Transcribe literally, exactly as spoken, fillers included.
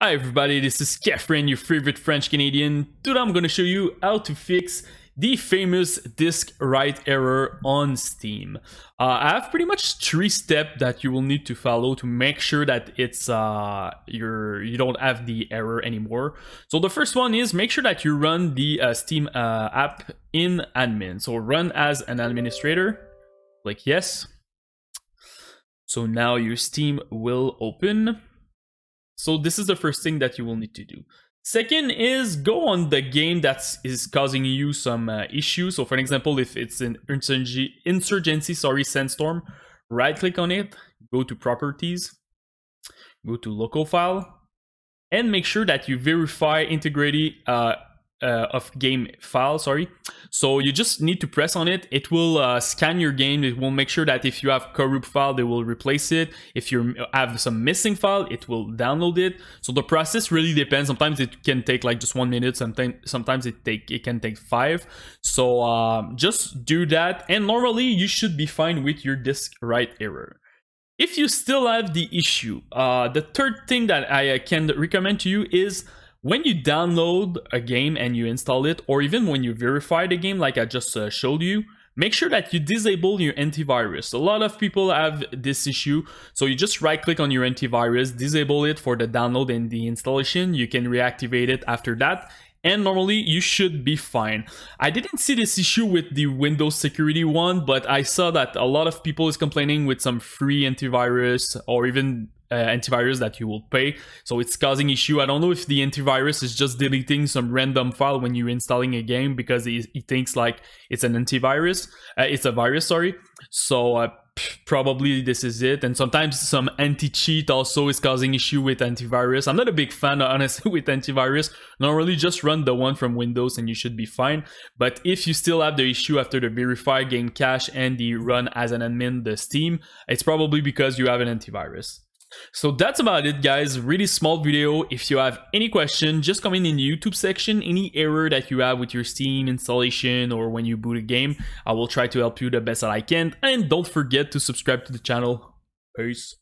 Hi everybody, this is Kephren, your favorite French Canadian. Today I'm gonna show you how to fix the famous disk write error on Steam. Uh, I have pretty much three steps that you will need to follow to make sure that it's uh, your you don't have the error anymore. So the first one is make sure that you run the uh, Steam uh, app in admin. So run as an administrator, click yes. So now your Steam will open. So this is the first thing that you will need to do. Second is go on the game that is causing you some uh, issues. So for example, if it's an insurgency, sorry, sandstorm, right click on it, go to properties, go to local file, and make sure that you verify integrity uh, uh, of game file, sorry. So you just need to press on it. It will uh, scan your game. It will make sure that if you have corrupt file, they will replace it. If you have some missing file, it will download it. So the process really depends. Sometimes it can take like just one minute. Sometimes sometimes it take it can take five. So um, just do that. And normally you should be fine with your disk write error. If you still have the issue, uh, the third thing that I uh, can recommend to you is when you download a game and you install it, or even when you verify the game like I just uh, showed you, make sure that you disable your antivirus. A lot of people have this issue, so you just right click on your antivirus, disable it for the download and the installation. You can reactivate it after that, and normally you should be fine. I didn't see this issue with the Windows security one, but I saw that a lot of people is complaining with some free antivirus or even Uh, antivirus that you will pay, so it's causing issue. I don't know if the antivirus is just deleting some random file when you're installing a game because it, it thinks like it's an antivirus, uh, it's a virus, sorry. So uh, probably this is it. And sometimes some anti-cheat also is causing issue with antivirus. I'm not a big fan, honestly, with antivirus. Normally just run the one from Windows and you should be fine. But if you still have the issue after the verify, game cache, and the run as an admin the Steam, it's probably because you have an antivirus. So that's about it, guys. Really small video. If you have any question, just comment in the YouTube section any error that you have with your Steam installation or when you boot a game. I will try to help you the best that I can, and don't forget to subscribe to the channel. Peace.